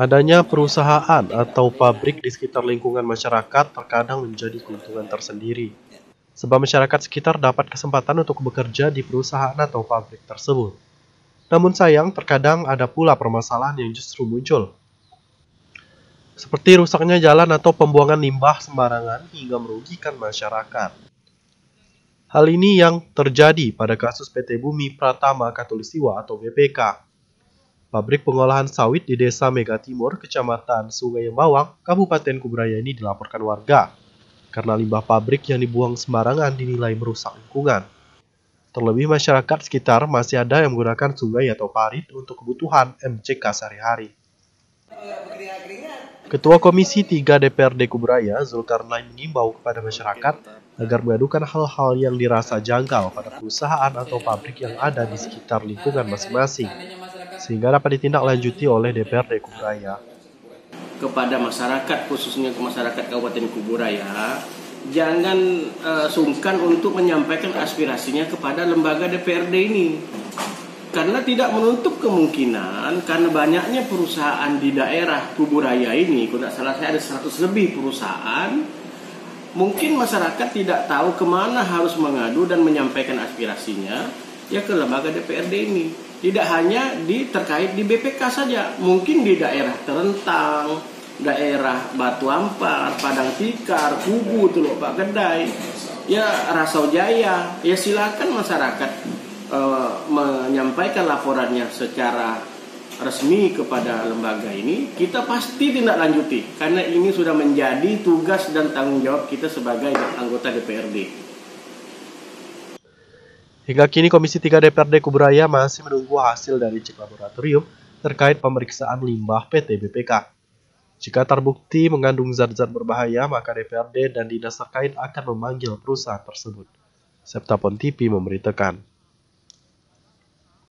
Adanya perusahaan atau pabrik di sekitar lingkungan masyarakat terkadang menjadi keuntungan tersendiri, sebab masyarakat sekitar dapat kesempatan untuk bekerja di perusahaan atau pabrik tersebut. Namun sayang, terkadang ada pula permasalahan yang justru muncul, seperti rusaknya jalan atau pembuangan limbah sembarangan hingga merugikan masyarakat. Hal ini yang terjadi pada kasus PT Bumi Pratama Katulistiwa atau BPK. Pabrik pengolahan sawit di Desa Mega Timur, Kecamatan Sungai Mawang, Kabupaten Kubu Raya ini dilaporkan warga karena limbah pabrik yang dibuang sembarangan dinilai merusak lingkungan. Terlebih masyarakat sekitar masih ada yang menggunakan sungai atau parit untuk kebutuhan MCK sehari-hari. Ketua Komisi 3 DPRD Kubu Raya, Zulkarnain, mengimbau kepada masyarakat agar mengadukan hal-hal yang dirasa janggal pada perusahaan atau pabrik yang ada di sekitar lingkungan masing-masing, sehingga dapat ditindaklanjuti oleh DPRD Kubu Raya. Kepada masyarakat, khususnya ke masyarakat Kabupaten Kubu Raya, jangan sungkan untuk menyampaikan aspirasinya kepada lembaga DPRD ini, karena tidak menutup kemungkinan karena banyaknya perusahaan di daerah Kubu Raya ini, kalau tidak salah saya ada 100 lebih perusahaan, mungkin masyarakat tidak tahu kemana harus mengadu dan menyampaikan aspirasinya, ya ke lembaga DPRD ini. Tidak hanya terkait di BPK saja, mungkin di daerah Terentang, daerah Batu Ampar, Padang Tikar, Kubu, Teluk Pak Kedai, ya Rasau Jaya, ya silakan masyarakat menyampaikan laporannya secara resmi kepada lembaga ini. Kita pasti tindak lanjuti karena ini sudah menjadi tugas dan tanggung jawab kita sebagai anggota DPRD. Hingga kini Komisi 3 DPRD Kubu Raya masih menunggu hasil dari cek laboratorium terkait pemeriksaan limbah PT BPK. Jika terbukti mengandung zat-zat berbahaya, maka DPRD dan dinas terkait akan memanggil perusahaan tersebut. PONTV memberitakan.